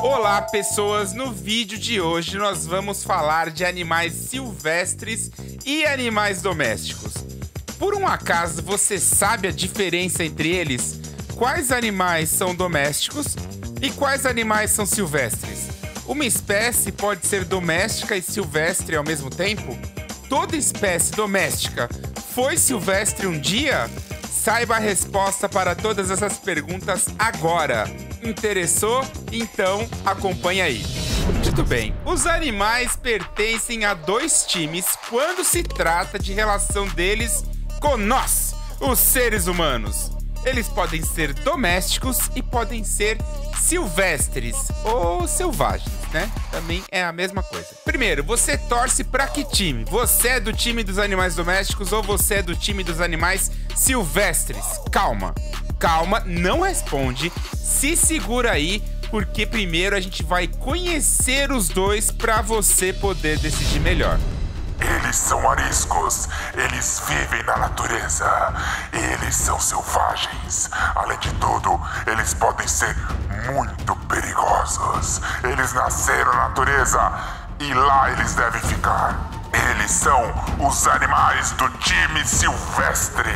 Olá pessoas, no vídeo de hoje nós vamos falar de animais silvestres e animais domésticos. Por um acaso você sabe a diferença entre eles? Quais animais são domésticos e quais animais são silvestres? Uma espécie pode ser doméstica e silvestre ao mesmo tempo? Toda espécie doméstica foi silvestre um dia? Saiba a resposta para todas essas perguntas agora. Interessou? Então acompanha aí. Tudo bem, os animais pertencem a dois times quando se trata de relação deles com nós, os seres humanos. Eles podem ser domésticos e podem ser silvestres ou selvagens, né? Também é a mesma coisa. Primeiro, você torce para que time? Você é do time dos animais domésticos ou você é do time dos animais silvestres? Calma, calma, não responde. Se segura aí, porque primeiro a gente vai conhecer os dois para você poder decidir melhor. Eles são ariscos, eles vivem na natureza, eles são selvagens. Além de tudo, eles podem ser muito perigosos. Eles nasceram na natureza e lá eles devem ficar. Eles são os animais do time silvestre.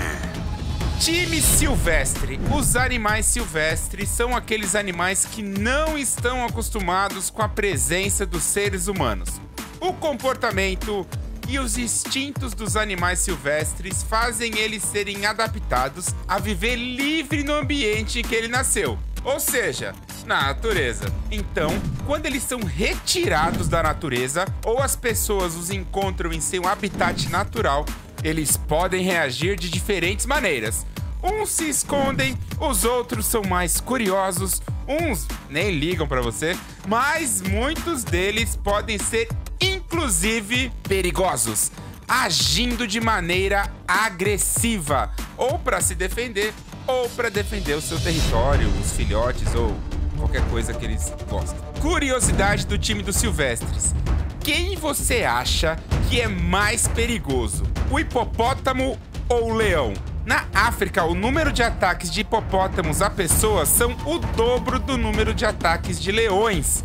Time silvestre. Os animais silvestres são aqueles animais que não estão acostumados com a presença dos seres humanos. O comportamento e os instintos dos animais silvestres fazem eles serem adaptados a viver livre no ambiente em que ele nasceu, ou seja, na natureza. Então, quando eles são retirados da natureza ou as pessoas os encontram em seu habitat natural, eles podem reagir de diferentes maneiras. Uns se escondem, os outros são mais curiosos, uns nem ligam pra você, mas muitos deles podem ser inclusive perigosos, agindo de maneira agressiva, ou para se defender, ou para defender o seu território, os filhotes ou qualquer coisa que eles gostam. Curiosidade do time dos silvestres. Quem você acha que é mais perigoso, o hipopótamo ou o leão? Na África, o número de ataques de hipopótamos a pessoas são o dobro do número de ataques de leões.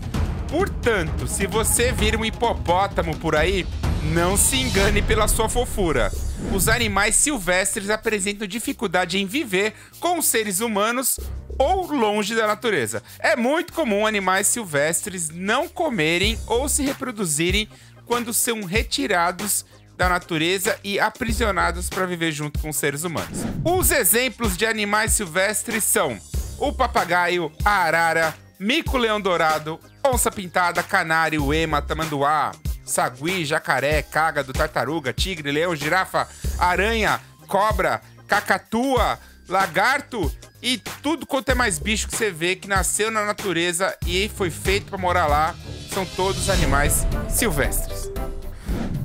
Portanto, se você vir um hipopótamo por aí, não se engane pela sua fofura. Os animais silvestres apresentam dificuldade em viver com os seres humanos ou longe da natureza. É muito comum animais silvestres não comerem ou se reproduzirem quando são retirados da natureza e aprisionados para viver junto com os seres humanos. Os exemplos de animais silvestres são o papagaio, a arara, mico-leão-dourado, onça-pintada, canário, ema, tamanduá, sagui, jacaré, cágado, tartaruga, tigre, leão, girafa, aranha, cobra, cacatua, lagarto e tudo quanto é mais bicho que você vê que nasceu na natureza e foi feito para morar lá, são todos animais silvestres.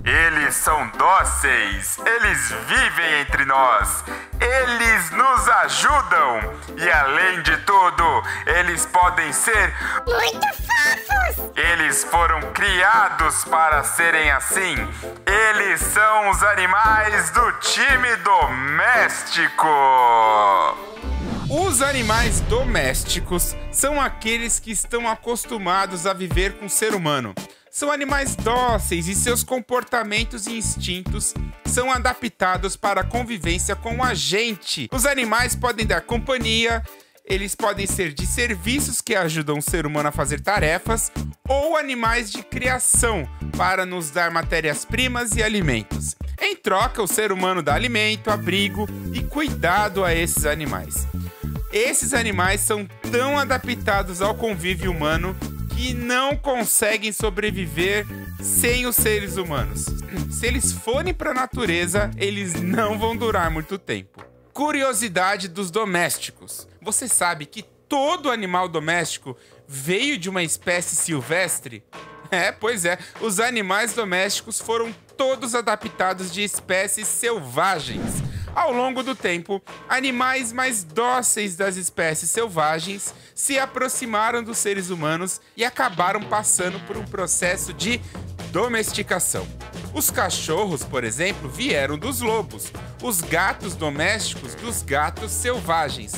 Eles são dóceis, eles vivem entre nós, eles nos ajudam e, além de tudo, eles podem ser muito fofos. Eles foram criados para serem assim. Eles são os animais do time doméstico. Os animais domésticos são aqueles que estão acostumados a viver com o ser humano. São animais dóceis e seus comportamentos e instintos são adaptados para a convivência com a gente. Os animais podem dar companhia, eles podem ser de serviços que ajudam o ser humano a fazer tarefas ou animais de criação para nos dar matérias-primas e alimentos. Em troca, o ser humano dá alimento, abrigo e cuidado a esses animais. Esses animais são tão adaptados ao convívio humano e não conseguem sobreviver sem os seres humanos. Se eles forem para a natureza, eles não vão durar muito tempo. Curiosidade dos domésticos. Você sabe que todo animal doméstico veio de uma espécie silvestre? É, pois é. Os animais domésticos foram todos adaptados de espécies selvagens. Ao longo do tempo, animais mais dóceis das espécies selvagens se aproximaram dos seres humanos e acabaram passando por um processo de domesticação. Os cachorros, por exemplo, vieram dos lobos, os gatos domésticos dos gatos selvagens,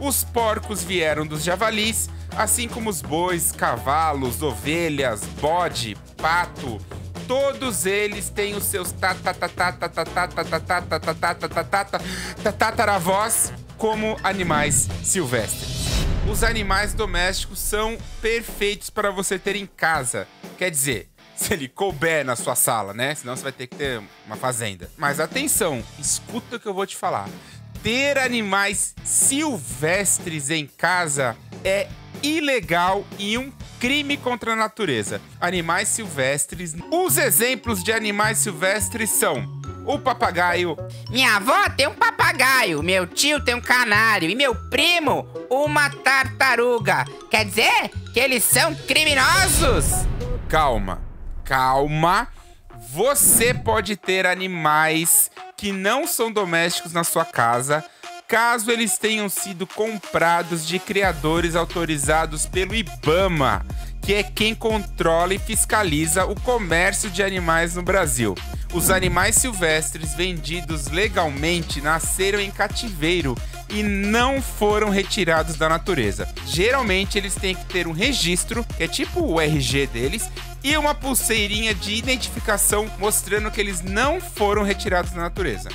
os porcos vieram dos javalis, assim como os bois, cavalos, ovelhas, bode, pato, todos eles têm os seus tataravós como animais silvestres. Os animais domésticos são perfeitos para você ter em casa, quer dizer, se ele couber na sua sala, né? Senão você vai ter que ter uma fazenda. Mas atenção, escuta o que eu vou te falar. Ter animais silvestres em casa é ilegal e um crime contra a natureza. Animais silvestres. Os exemplos de animais silvestres são o papagaio. Minha avó tem um papagaio, meu tio tem um canário e meu primo uma tartaruga. Quer dizer que eles são criminosos? Calma. Calma, você pode ter animais que não são domésticos na sua casa, caso eles tenham sido comprados de criadores autorizados pelo IBAMA, que é quem controla e fiscaliza o comércio de animais no Brasil. Os animais silvestres vendidos legalmente nasceram em cativeiro e não foram retirados da natureza. Geralmente eles têm que ter um registro, que é tipo o RG deles, e uma pulseirinha de identificação mostrando que eles não foram retirados da natureza.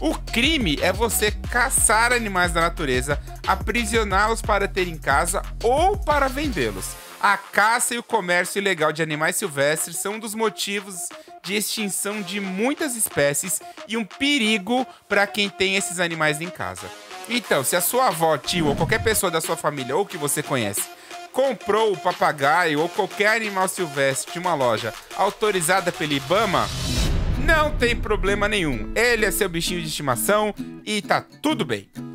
O crime é você caçar animais da natureza, aprisioná-los para ter em casa ou para vendê-los. A caça e o comércio ilegal de animais silvestres são um dos motivos de extinção de muitas espécies e um perigo para quem tem esses animais em casa. Então, se a sua avó, tio ou qualquer pessoa da sua família ou que você conhece comprou o papagaio ou qualquer animal silvestre de uma loja autorizada pelo IBAMA, não tem problema nenhum. Ele é seu bichinho de estimação e tá tudo bem.